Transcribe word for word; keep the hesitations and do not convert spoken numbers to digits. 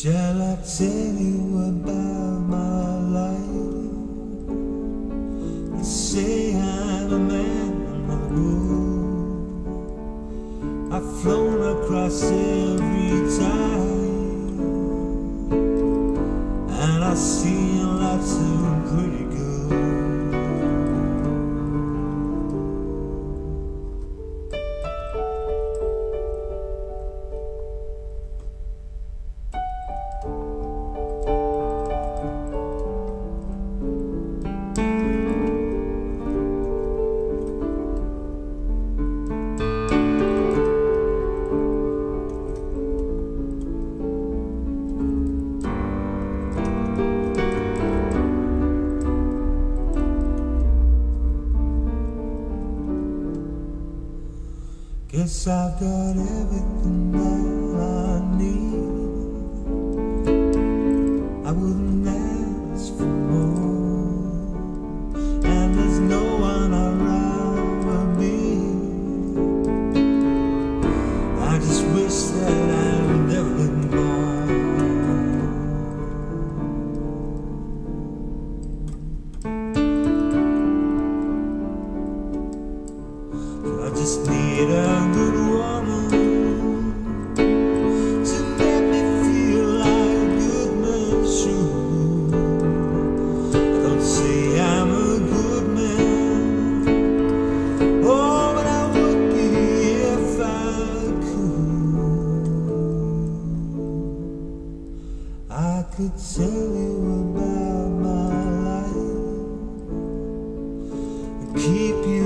Shall I tell you about my life? Let's say I'm a man of the world. I've flown across every tide, and I've seen lots of pretty Guess I've got everything that I need. I wouldn't ask for more, and there's no one around but me. I just wish that I'd never been born. I just need a could tell you about my life, keep you